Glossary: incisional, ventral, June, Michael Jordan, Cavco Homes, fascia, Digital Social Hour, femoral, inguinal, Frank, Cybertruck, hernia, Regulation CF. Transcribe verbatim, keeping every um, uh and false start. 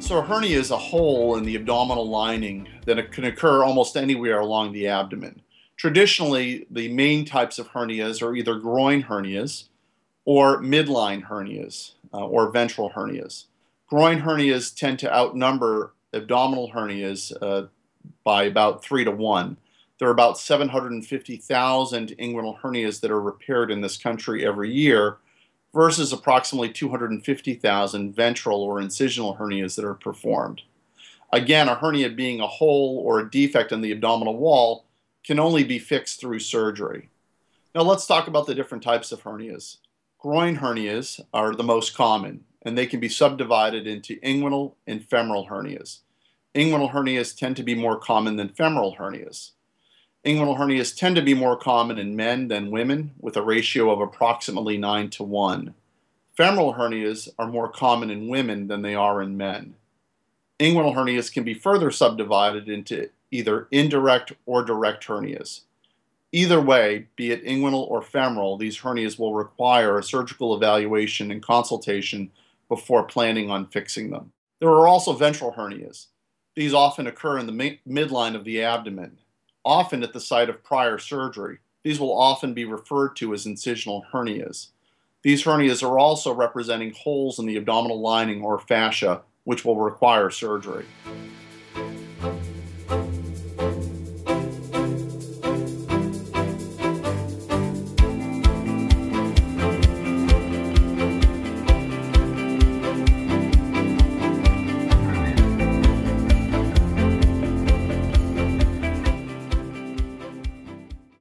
So a hernia is a hole in the abdominal lining that can occur almost anywhere along the abdomen. Traditionally, the main types of hernias are either groin hernias or midline hernias uh, or ventral hernias. Groin hernias tend to outnumber abdominal hernias uh, by about three to one. There are about seven hundred fifty thousand inguinal hernias that are repaired in this country every year, versus approximately two hundred fifty thousand ventral or incisional hernias that are performed. Again, a hernia being a hole or a defect in the abdominal wall can only be fixed through surgery. Now let's talk about the different types of hernias. Groin hernias are the most common, and they can be subdivided into inguinal and femoral hernias. Inguinal hernias tend to be more common than femoral hernias. Inguinal hernias tend to be more common in men than women, with a ratio of approximately nine to one. Femoral hernias are more common in women than they are in men. Inguinal hernias can be further subdivided into either indirect or direct hernias. Either way, be it inguinal or femoral, these hernias will require a surgical evaluation and consultation before planning on fixing them. There are also ventral hernias. These often occur in the midline of the abdomen, often at the site of prior surgery. These will often be referred to as incisional hernias. These hernias are also representing holes in the abdominal lining or fascia, which will require surgery.